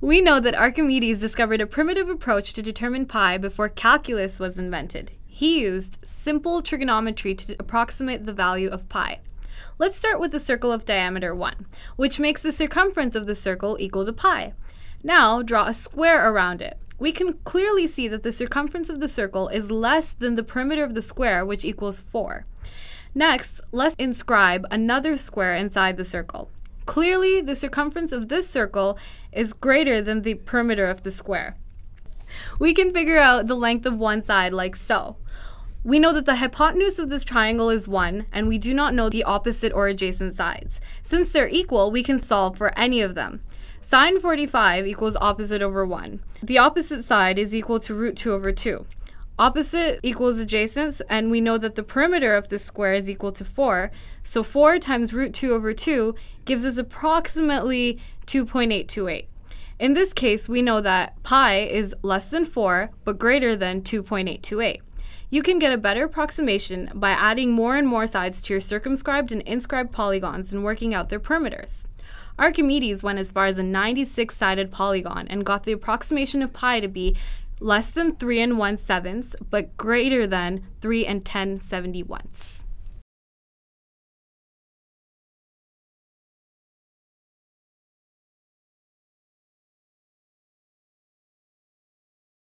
We know that Archimedes discovered a primitive approach to determine pi before calculus was invented. He used simple trigonometry to approximate the value of pi. Let's start with a circle of diameter 1, which makes the circumference of the circle equal to pi. Now draw a square around it. We can clearly see that the circumference of the circle is less than the perimeter of the square, which equals 4. Next, let's inscribe another square inside the circle. Clearly, the circumference of this circle is greater than the perimeter of the square. We can figure out the length of one side like so. We know that the hypotenuse of this triangle is 1, and we do not know the opposite or adjacent sides. Since they're equal, we can solve for any of them. Sine 45 equals opposite over 1. The opposite side is equal to root 2 over 2. Opposite equals adjacent, and we know that the perimeter of this square is equal to 4, so 4 times root 2 over 2 gives us approximately 2.828. In this case, we know that pi is less than 4, but greater than 2.828. You can get a better approximation by adding more and more sides to your circumscribed and inscribed polygons and working out their perimeters. Archimedes went as far as a 96-sided polygon and got the approximation of pi to be less than 3 and 1/7, but greater than 3 and 10/71.